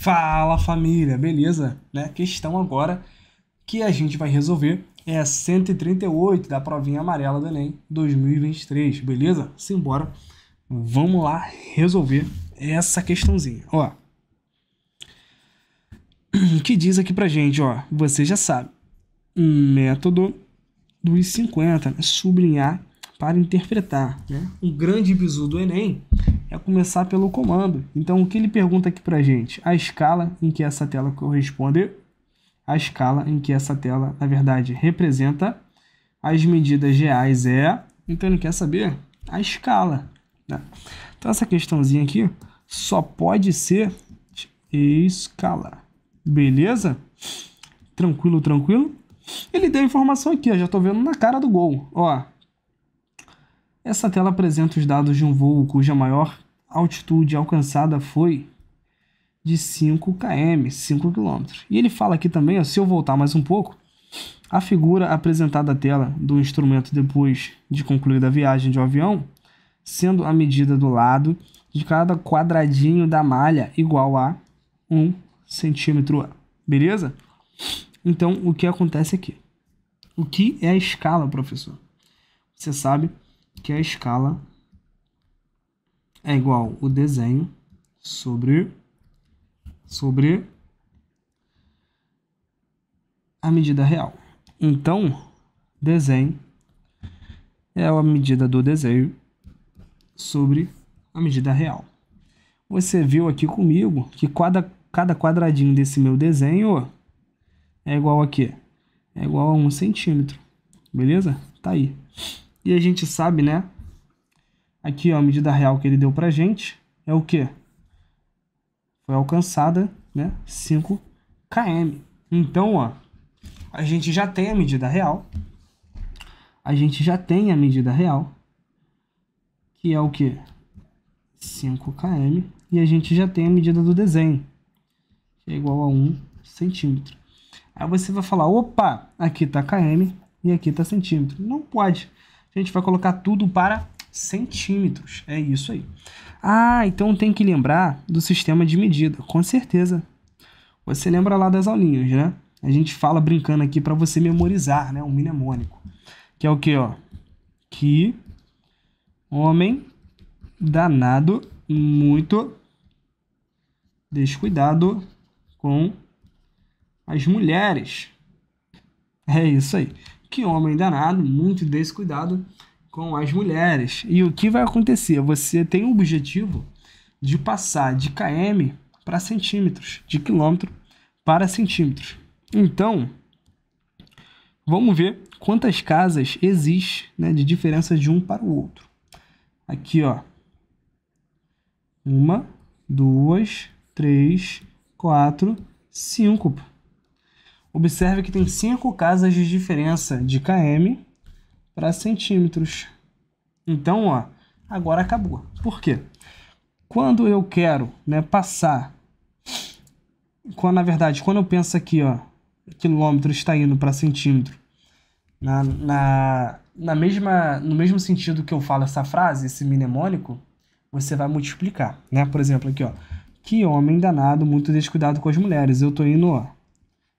Fala família, beleza? Né? A questão agora que a gente vai resolver é a 138 da provinha amarela do Enem 2023, beleza? Simbora, vamos lá resolver essa questãozinha, ó. Que diz aqui pra gente, ó, você já sabe, método dos 50, né? Sublinhar para interpretar, né? O grande bizu do Enem é começar pelo comando. Então, o que ele pergunta aqui pra gente? A escala em que essa tela corresponde, a escala em que essa tela, na verdade, representa, as medidas reais é... Então, ele quer saber a escala, né? Então, essa questãozinha aqui só pode ser escala. Beleza? Tranquilo, tranquilo? Ele deu informação aqui, ó, já tô vendo na cara do gol, ó. Essa tela apresenta os dados de um voo cuja maior altitude alcançada foi de 5 km, 5 km. E ele fala aqui também, ó, se eu voltar mais um pouco, a figura apresentada à tela do instrumento depois de concluída a viagem de um avião, sendo a medida do lado de cada quadradinho da malha igual a 1 centímetro. Beleza? Então, o que acontece aqui? O que é a escala, professor? Você sabe que a escala é igual o desenho sobre a medida real. Então, desenho é a medida do desenho sobre a medida real. Você viu aqui comigo que cada quadradinho desse meu desenho é igual a quê? É igual a 1 centímetro. Beleza? Tá aí. E a gente sabe, né? Aqui, ó, a medida real que ele deu pra gente é o quê? Foi alcançada, né? 5 km. Então, ó, a gente já tem a medida real. A gente já tem a medida real, que é o quê? 5 km. E a gente já tem a medida do desenho, que é igual a 1 centímetro. Aí você vai falar, opa, aqui tá km e aqui tá centímetro. Não pode. A gente vai colocar tudo para centímetros. É isso aí. Ah, então tem que lembrar do sistema de medida. Com certeza. Você lembra lá das aulinhas, né? A gente fala brincando aqui para você memorizar, né? Um mnemônico. Que é o quê, ó? Que homem danado, muito descuidado com as mulheres. É isso aí. Que homem danado, muito descuidado com as mulheres. E o que vai acontecer? Você tem o objetivo de passar de km para centímetros, de quilômetro para centímetros. Então, vamos ver quantas casas existe, né, de diferença de um para o outro. Aqui, ó. 1, 2, 3, 4, 5. Observe que tem 5 casas de diferença de km para centímetros. Então, ó, agora acabou. Por quê? Quando eu quero, né, passar... Quando, na verdade, quando eu penso aqui, ó, quilômetro está indo para centímetro, no mesmo sentido que eu falo essa frase, esse mnemônico, você vai multiplicar, né? Por exemplo, aqui, ó, que homem danado, muito descuidado com as mulheres. Eu tô indo, ó,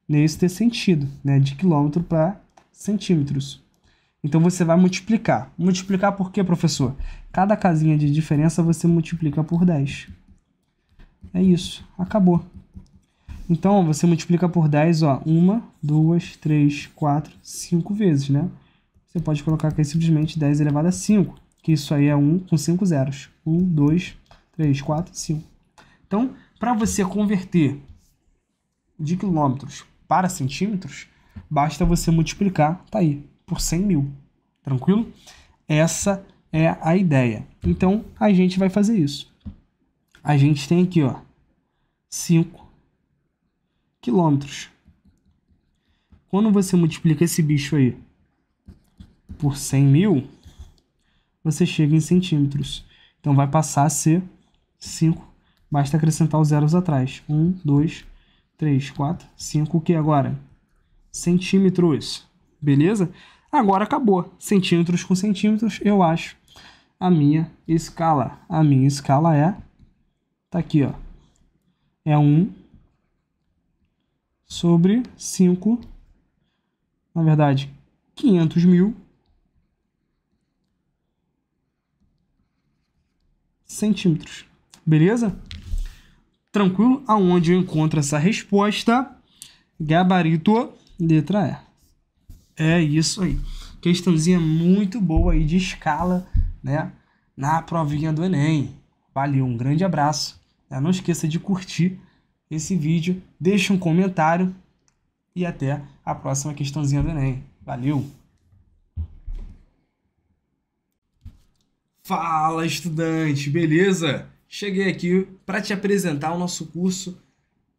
nesse ter sentido, né? De quilômetro para centímetros. Então, você vai multiplicar. Multiplicar por quê, professor? Cada casinha de diferença você multiplica por 10. É isso. Acabou. Então, você multiplica por 10, ó. 1, 2, 3, 4, 5 vezes, né? Você pode colocar aqui simplesmente 10 elevado a 5. Que isso aí é 1 com 5 zeros. 1, 2, 3, 4, 5. Então, para você converter de quilômetros para centímetros, basta você multiplicar, tá aí, por 100 mil. Tranquilo? Essa é a ideia. Então, a gente vai fazer isso. A gente tem aqui, ó, 5 quilômetros. Quando você multiplica esse bicho aí por 100 mil, você chega em centímetros. Então, vai passar a ser 5. Basta acrescentar os zeros atrás. 1, 2, 3, 4, 5, o que agora? Centímetros, beleza? Agora acabou, centímetros com centímetros, eu acho a minha escala. A minha escala é, tá aqui, ó, é 1 sobre 5, na verdade, 500 mil centímetros. Beleza? Tranquilo? Aonde eu encontro essa resposta? Gabarito, letra E. É isso aí. Questãozinha muito boa aí de escala, né? Na provinha do Enem. Valeu, um grande abraço. Não esqueça de curtir esse vídeo, deixa um comentário e até a próxima questãozinha do Enem. Valeu! Fala, estudante! Beleza? Cheguei aqui para te apresentar o nosso curso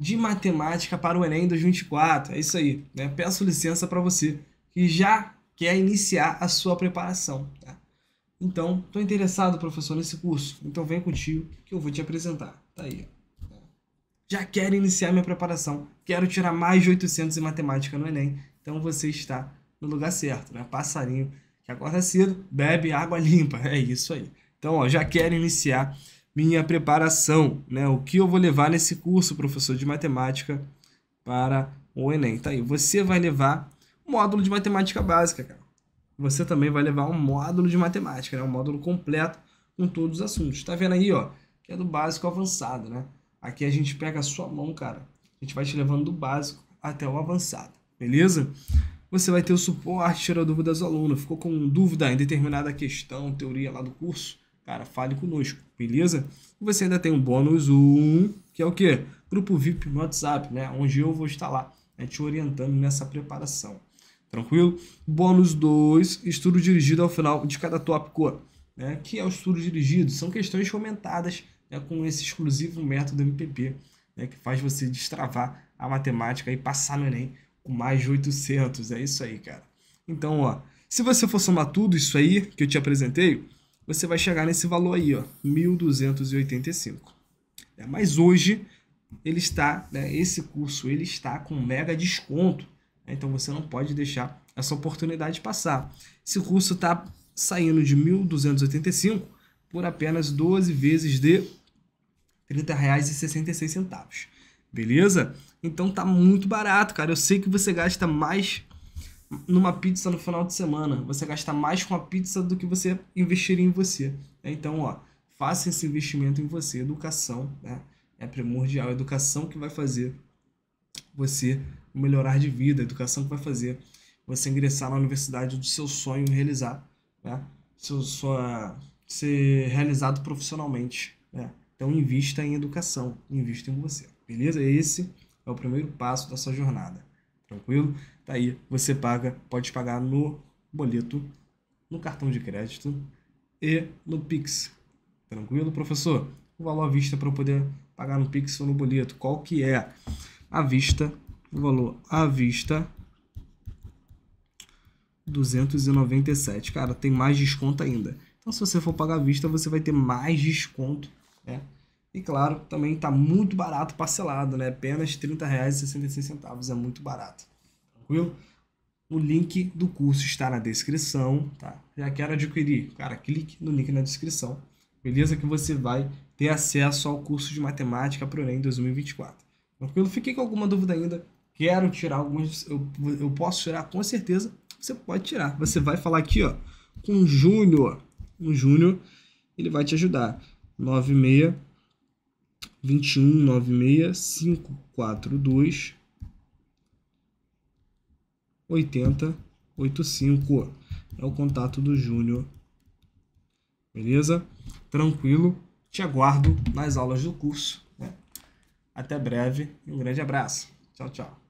de Matemática para o Enem 2024. É isso aí, né? Peço licença para você que já quer iniciar a sua preparação, tá? Então, estou interessado, professor, nesse curso. Então vem contigo que eu vou te apresentar. Tá aí, ó. Já quero iniciar minha preparação. Quero tirar mais de 800 em matemática no Enem. Então você está no lugar certo, né? Passarinho que acorda cedo, bebe água limpa. É isso aí. Então, ó, já quero iniciar minha preparação, né? O que eu vou levar nesse curso, professor, de matemática para o Enem? Tá aí. Você vai levar um módulo de matemática básica, cara. Você também vai levar um módulo de matemática, né? Um módulo completo com todos os assuntos. Tá vendo aí, ó? Que é do básico ao avançado, né? Aqui a gente pega a sua mão, cara. A gente vai te levando do básico até o avançado, beleza? Você vai ter o suporte, tira dúvidas do aluno. Ficou com dúvida em determinada questão, teoria lá do curso? Cara, fale conosco, beleza? E você ainda tem um bônus 1, que é o quê? Grupo VIP no WhatsApp, né? Onde eu vou estar lá, né? Te orientando nessa preparação. Tranquilo? Bônus 2, estudo dirigido ao final de cada tópico, né? Que é o estudo dirigido? São questões comentadas, né? Com esse exclusivo método MPP, né? Que faz você destravar a matemática e passar no Enem com mais de 800. É isso aí, cara. Então, ó, se você for somar tudo isso aí que eu te apresentei, você vai chegar nesse valor aí, ó, 1.285. É, mas hoje, ele está, né? Esse curso ele está com mega desconto. Então você não pode deixar essa oportunidade passar. Esse curso está saindo de 1.285 por apenas 12 vezes de R$ 30,66. Beleza? Então tá muito barato, cara. Eu sei que você gasta mais numa pizza no final de semana. Você gasta mais com a pizza do que você investiria em você. Então, ó, faça esse investimento em você. Educação, né? É primordial. A educação que vai fazer você melhorar de vida, a educação que vai fazer você ingressar na universidade do seu sonho e realizar, né? Ser realizado profissionalmente, né? Então invista em educação, invista em você, beleza? Esse é o primeiro passo da sua jornada, tranquilo? Tá aí, você paga, pode pagar no boleto, no cartão de crédito e no Pix, tranquilo, professor? O valor à vista para eu poder pagar no Pix ou no boleto, qual que é? À vista. O valor à vista, 297. Cara, tem mais desconto ainda. Então, se você for pagar à vista, você vai ter mais desconto, né? E, claro, também está muito barato parcelado, né? Apenas R$ 30,66. É muito barato. Tranquilo? O link do curso está na descrição, tá? Já quero adquirir. Cara, clique no link na descrição. Beleza? Que você vai ter acesso ao curso de Matemática para o Enem 2024. Tranquilo? Fiquei com alguma dúvida ainda. Quero tirar algumas, eu posso tirar com certeza, você pode tirar. Você vai falar aqui, ó, com o Júnior. O Júnior, ele vai te ajudar. 96 21 96 542 80 85. É o contato do Júnior. Beleza? Tranquilo. Te aguardo nas aulas do curso, né? Até breve e um grande abraço. Tchau, tchau.